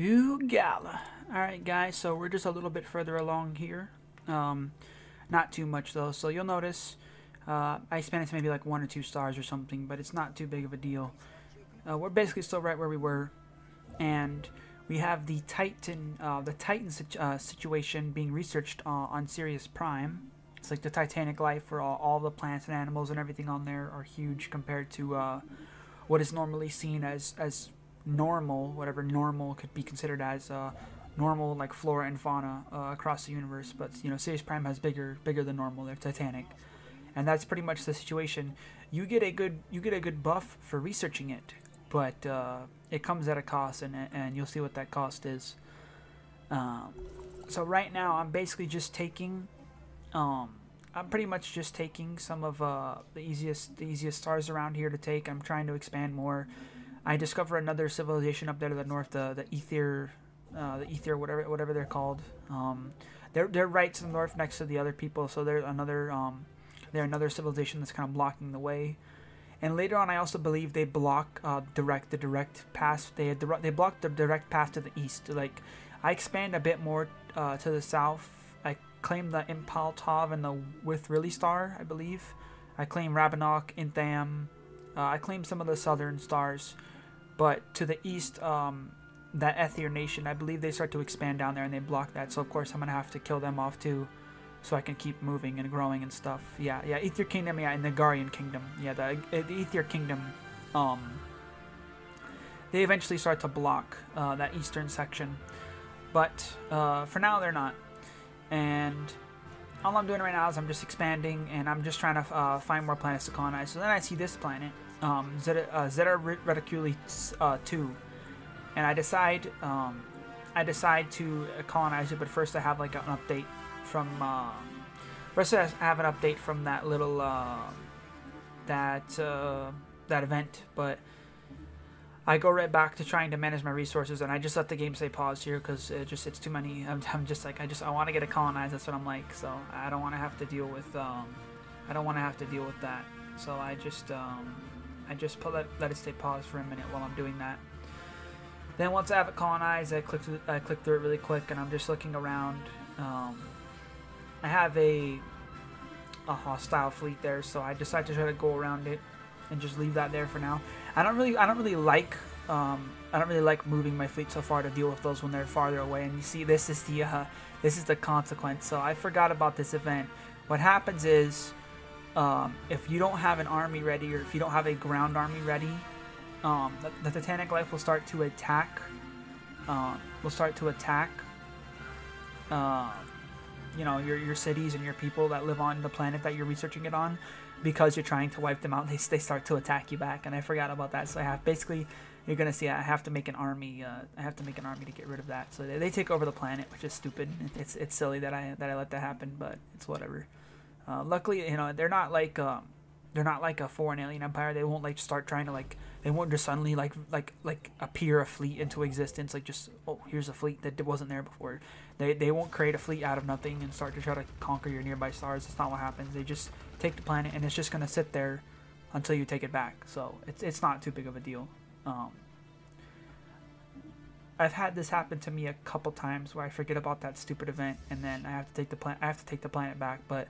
Ugalaa. Alright guys, so we're just a little bit further along here. Not too much though, so you'll notice I spent it to maybe like 1 or 2 stars or something, but it's not too big of a deal. We're basically still right where we were, and we have the Titan situation being researched on Sirius Prime. It's like the Titanic life where all the plants and animals and everything on there are huge compared to what is normally seen as normal, whatever normal could be considered as normal, like flora and fauna across the universe. But you know, Sirius Prime has bigger than normal. They're Titanic, and that's pretty much the situation. You get a good buff for researching it, but it comes at a cost, and you'll see what that cost is. So right now, I'm basically just taking. I'm pretty much just taking some of the easiest stars around here to take. I'm trying to expand more. I discover another civilization up there to the north, the ether, whatever they're called. They're right to the north next to the other people, so they're another civilization that's kind of blocking the way. And later on, I also believe they block the direct path. They block the direct path to the east. Like, I expand a bit more to the south. I claim the Impal Tav and the Withrilly Star, I believe. I claim Rabinok, Intham. I claim some of the southern stars, but to the east, that Ethier Nation, I believe they start to expand down there and they block that. So of course I'm gonna have to kill them off too, so I can keep moving and growing and stuff. Yeah, Ethier Kingdom, yeah, and the Garian Kingdom, yeah, the Ethier Kingdom. They eventually start to block that eastern section, but for now they're not. And all I'm doing right now is I'm just expanding, and I'm just trying to find more planets to colonize. So then I see this planet, Zeta Reticuli 2, and I decide to colonize it. But first I have like an update from that little that event. But I go right back to trying to manage my resources, and I just let the game stay paused here because it's too many. I'm just like, I want to get it colonized. That's what I'm like. So I don't want to have to deal with that. So I just let it stay paused for a minute while I'm doing that. Then once I have it colonized, I click through it really quick, and I'm just looking around. I have a hostile fleet there, so I decide to try to go around it and just leave that there for now. I don't really like moving my fleet so far to deal with those when they're farther away. And you see, this is the consequence. So I forgot about this event. What happens is, if you don't have an army ready, or if you don't have a ground army ready, the Titanic life will start to attack. You know, your cities and your people that live on the planet that you're researching it on. Because you're trying to wipe them out, they start to attack you back, and I forgot about that. So I have, basically, you're gonna see I have to make an army. I have to make an army to get rid of that. So they take over the planet, which is stupid. It's silly that I let that happen, but it's whatever. Luckily, you know, they're not like a foreign alien empire. They won't like start trying to like. They won't just suddenly like appear a fleet into existence. Like just, oh, here's a fleet that wasn't there before. They won't create a fleet out of nothing and start to try to conquer your nearby stars. That's not what happens. They just take the planet, and it's just gonna sit there until you take it back. So it's not too big of a deal. I've had this happen to me a couple times where I forget about that stupid event, and then I have to take the planet back. But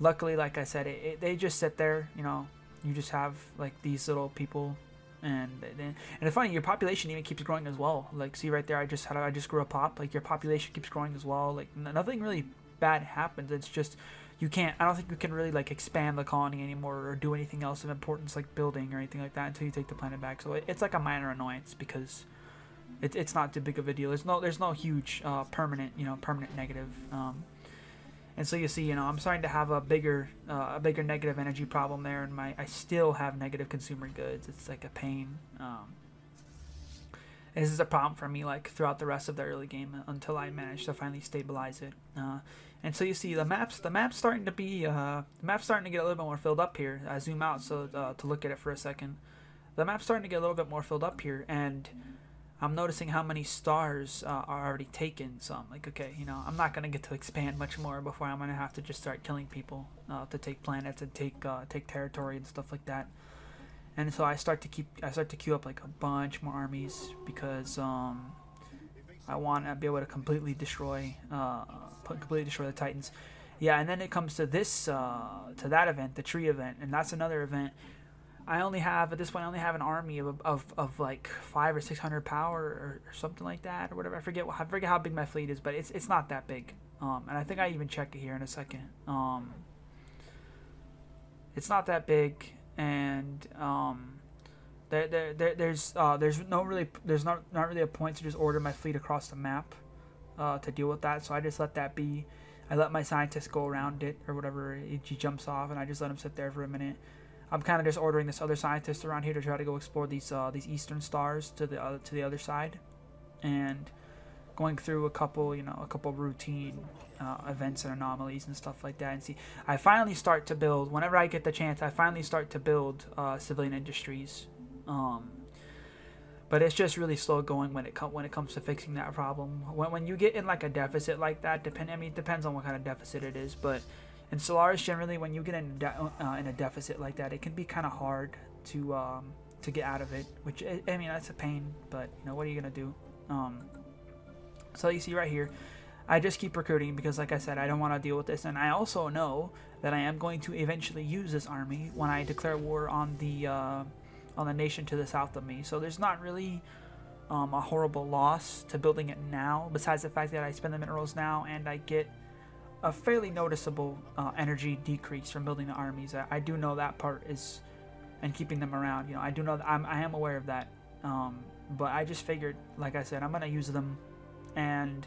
luckily, like I said, they just sit there. You know, you just have like these little people, and it's funny, your population even keeps growing as well. Like, see right there, I just grew a pop. Like, your population keeps growing as well. Like, nothing really bad happens. It's just, you can't, I don't think you can really like expand the colony anymore or do anything else of importance like building or anything like that until you take the planet back. So it's like a minor annoyance because it's not too big of a deal. There's no huge permanent negative. And so you see, you know, I'm starting to have a bigger negative energy problem there, and I still have negative consumer goods. It's like a pain. This is a problem for me like throughout the rest of the early game until I manage to finally stabilize it. And so you see the map's starting to be get a little bit more filled up here. I zoom out so to look at it for a second. The map's starting to get a little bit more filled up here, and I'm noticing how many stars are already taken. So I'm like, okay, you know, I'm not gonna get to expand much more before I'm gonna have to just start killing people to take planets and take territory and stuff like that. And so I start to queue up like a bunch more armies because I want to be able to completely destroy the Titans. Yeah, and then it comes to this, to that event, the tree event, and that's another event. I only have, at this point, I only have an army of like 500 or 600 power or something like that, or whatever. I forget how big my fleet is, but it's not that big. And I think I even check it here in a second. It's not that big, and there's not really a point to just order my fleet across the map to deal with that. So I just let that be. I let my scientist go around it or whatever. He jumps off, and I just let him sit there for a minute. I'm kind of just ordering this other scientist around here to try to go explore these eastern stars to the other side, and going through a couple routine events and anomalies and stuff like that. And see, I finally start to build whenever I get the chance. I finally start to build civilian industries, but it's just really slow going when it comes to fixing that problem. When you get in like a deficit like that, it depends on what kind of deficit it is, but. In Stellaris, generally, when you get in a deficit like that, it can be kind of hard to get out of it. Which, I mean, that's a pain, but, you know, what are you going to do? So you see right here, I just keep recruiting because, like I said, I don't want to deal with this. And I also know that I am going to eventually use this army when I declare war on the nation to the south of me. So there's not really a horrible loss to building it now, besides the fact that I spend the minerals now and I get a fairly noticeable energy decrease from building the armies. I do know that part is, and keeping them around, you know, I do know that I am aware of that, but I just figured, like I said, I'm gonna use them, and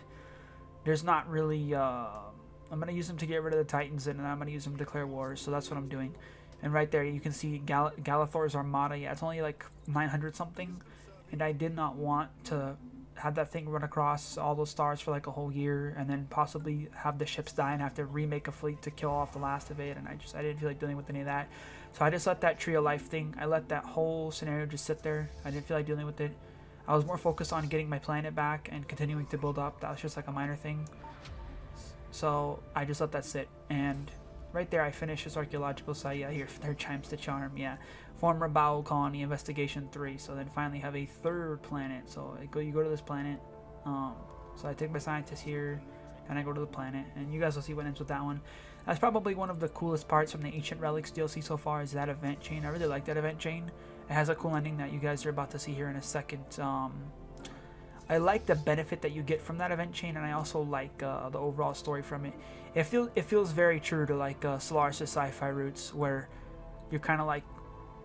there's not really I'm gonna use them to get rid of the Titans, and then I'm gonna use them to declare war. So that's what I'm doing. And right there you can see Galathor's armada. Yeah, it's only like 900 something, and I did not want to have that thing run across all those stars for like a whole year, and then possibly have the ships die and have to remake a fleet to kill off the last of it. And I didn't feel like dealing with any of that, so I just let that tree of life thing, I let that whole scenario just sit there. I didn't feel like dealing with it. I was more focused on getting my planet back and continuing to build up. That was just like a minor thing, so I just let that sit. And right there I finished this archaeological site. Yeah, here, third chimes the charm. Yeah, former bowel colony, investigation 3. So then finally have a third planet. So you go to this planet. So I take my scientist here, and I go to the planet, and you guys will see what ends with that one. That's probably one of the coolest parts from the Ancient Relics DLC so far, is that event chain. I really like that event chain. It has a cool ending that you guys are about to see here in a second. I like the benefit that you get from that event chain, and I also like the overall story from it. It feels very true to like Stellaris' sci-fi roots, where you're kind of like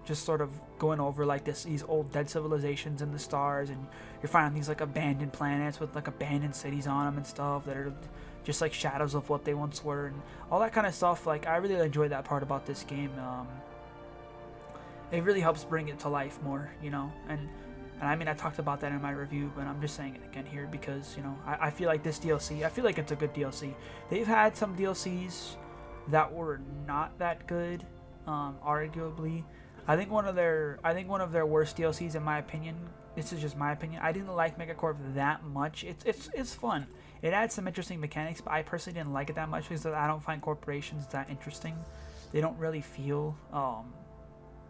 just sort of going over like these old dead civilizations in the stars, and you're finding these like abandoned planets with like abandoned cities on them and stuff that are just like shadows of what they once were and all that kind of stuff. Like, I really enjoy that part about this game. It really helps bring it to life more, you know. And I mean, I talked about that in my review, but I'm just saying it again here because, you know, I feel like this DLC, I feel like it's a good DLC. They've had some DLCs that were not that good, arguably. I think one of their worst DLCs, in my opinion, this is just my opinion, I didn't like MegaCorp that much. It's fun. It adds some interesting mechanics, but I personally didn't like it that much because I don't find corporations that interesting. They don't really feel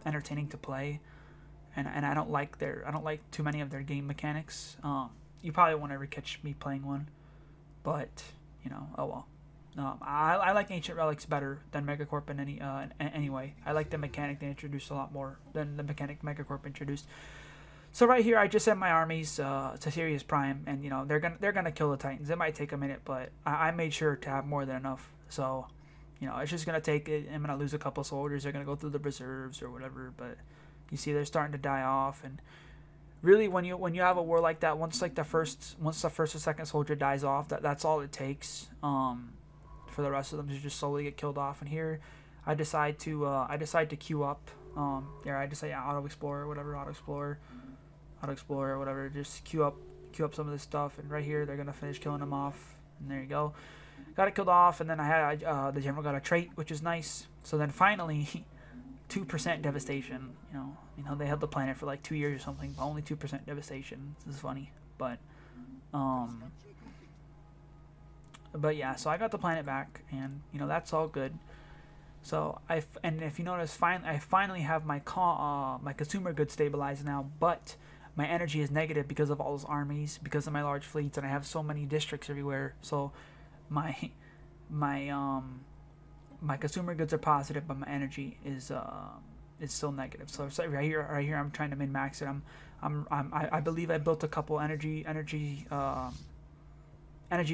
entertaining to play, and I don't like too many of their game mechanics. You probably won't ever catch me playing one, but, you know, oh well. I like Ancient Relics better than MegaCorp in any way. I like the mechanic they introduced a lot more than the mechanic MegaCorp introduced. So right here, I just sent my armies to Sirius Prime, and, you know, they're gonna kill the Titans. It might take a minute, but I made sure to have more than enough. So, you know, it's just gonna take it. I'm gonna lose a couple soldiers. They're gonna go through the reserves or whatever, but you see they're starting to die off. And really, when you have a war like that, once the first or second soldier dies off, that's all it takes. For the rest of them to just slowly get killed off. And here I decide to queue up. Yeah, I just say auto explorer, whatever. Just queue up some of this stuff. And right here they're gonna finish killing them off. And there you go, got it killed off. And then I had the general got a trait, which is nice. So then finally 2% devastation. You know they held the planet for like 2 years or something, but only 2% devastation. This is funny, but yeah, so I got the planet back, and, you know, that's all good. So and if you notice, I finally have my consumer goods stabilized now, but My energy is negative because of all those armies, because of my large fleets, and I have so many districts everywhere. So my consumer goods are positive, but my energy is still negative. So right here, I'm trying to min max it. I believe I built a couple energy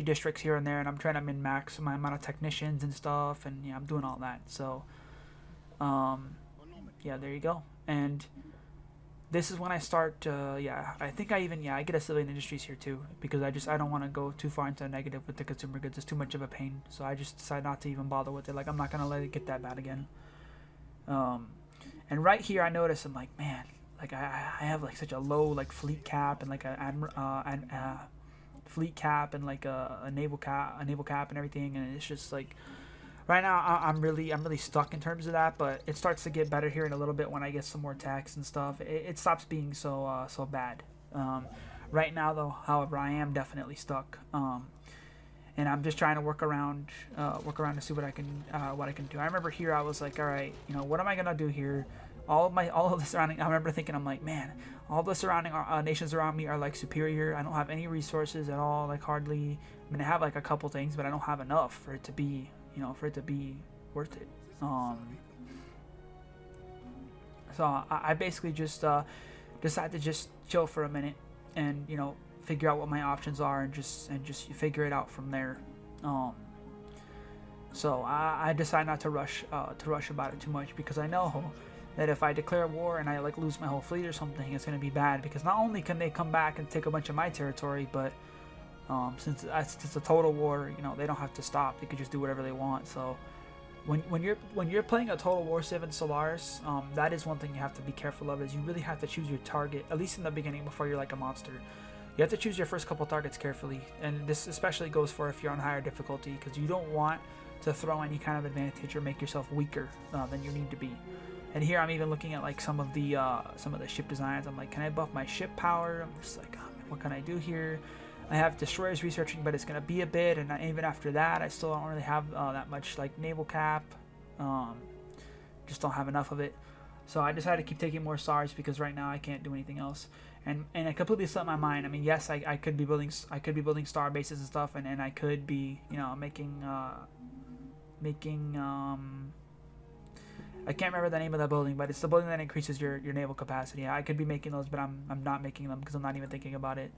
districts here and there, and I'm trying to min max my amount of technicians and stuff, and yeah, I'm doing all that. So yeah, there you go. And this is when I start yeah, I think I even, yeah, I get a civilian industries here too, because I don't want to go too far into the negative with the consumer goods. It's too much of a pain, so I just decide not to even bother with it. Like, I'm not going to let it get that bad again. And right here I notice, I'm like, man, like I have like such a low like fleet cap and like a fleet cap and like a naval cap and everything, and it's just like, right now, I'm really stuck in terms of that, but it starts to get better here in a little bit when I get some more tax and stuff. It stops being so so bad. Right now, though, however, I am definitely stuck, and I'm just trying to work around to see what I can do. I remember here I was like, all right, you know, what am I gonna do here? All of the surrounding, I remember thinking, I'm like, man, all the surrounding nations around me are like superior. I don't have any resources at all, like hardly. I mean, I have like a couple things, but I don't have enough for it to be, you know, for it to be worth it. So I basically just decide to just chill for a minute and, you know, figure out what my options are and just figure it out from there. So I decide not to rush about it too much, because I know that if I declare war and I like lose my whole fleet or something, it's going to be bad, because not only can they come back and take a bunch of my territory, but since it's a total war, you know, they don't have to stop. They could just do whatever they want. So when you're playing a total war civ in Stellaris, that is one thing you have to be careful of, is you really have to choose your target, at least in the beginning, before you're like a monster. You have to choose your first couple targets carefully, and this especially goes for if you're on higher difficulty, because you don't want to throw any kind of advantage or make yourself weaker than you need to be. And here I'm even looking at like some of the ship designs. I'm like, can I buff my ship power? I'm just like, oh, what can I do here? I have destroyers researching, but it's going to be a bit, and even after that, I still don't really have that much like naval cap. Just don't have enough of it. So I decided to keep taking more stars, because right now I can't do anything else. And I completely slipped my mind. I mean, yes, I could be building star bases and stuff, and I could be, you know, making I can't remember the name of that building, but it's the building that increases your naval capacity. I could be making those, but I'm not making them, because I'm not even thinking about it.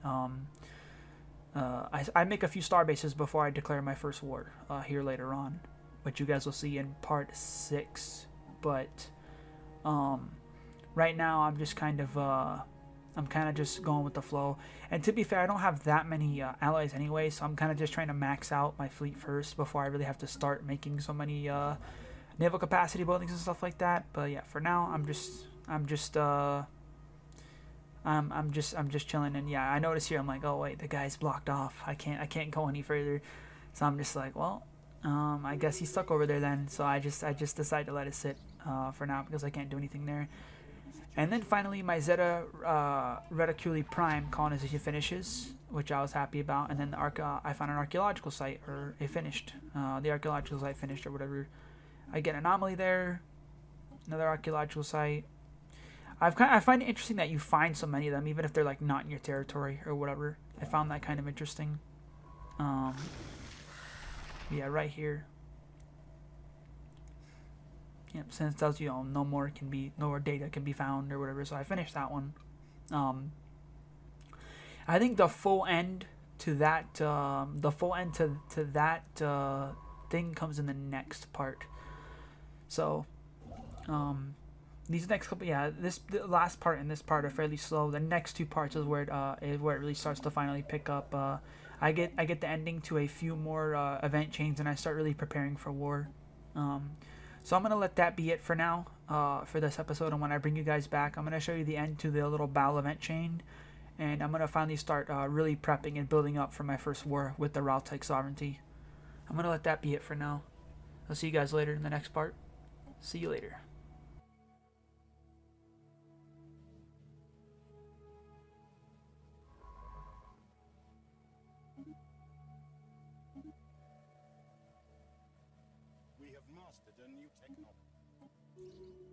I make a few star bases before I declare my first war here later on, which you guys will see in part 6. But right now I'm just kind of just going with the flow. And to be fair, I don't have that many allies anyway, so I'm kind of just trying to max out my fleet first before I really have to start making so many naval capacity buildings and stuff like that. But yeah, for now I'm just chilling. And yeah, I notice here, I'm like, oh wait, the guy's blocked off. I can't go any further. So I'm just like, well, I guess he's stuck over there then. So I just decide to let it sit for now, because I can't do anything there. And then finally, my Zeta Reticuli Prime colonization finishes, which I was happy about. And then the I found an archaeological site, or it finished. The archaeological site finished, or whatever. I get an anomaly there, another archaeological site. I find it interesting that you find so many of them, even if they're like not in your territory or whatever. I found that kind of interesting. Yeah, right here. Yep, since it tells you, oh, no more data can be found or whatever. So I finished that one. I think the full end to that thing comes in the next part. So these next couple, yeah, the last part and this part are fairly slow. The next two parts is where it really starts to finally pick up. I get the ending to a few more event chains, and I start really preparing for war. So I'm gonna let that be it for now for this episode. And when I bring you guys back, I'm gonna show you the end to the little battle event chain, and I'm gonna finally start really prepping and building up for my first war with the Raltek Sovereignty. I'm gonna let that be it for now. I'll see you guys later in the next part. See you later. We have mastered a new technology.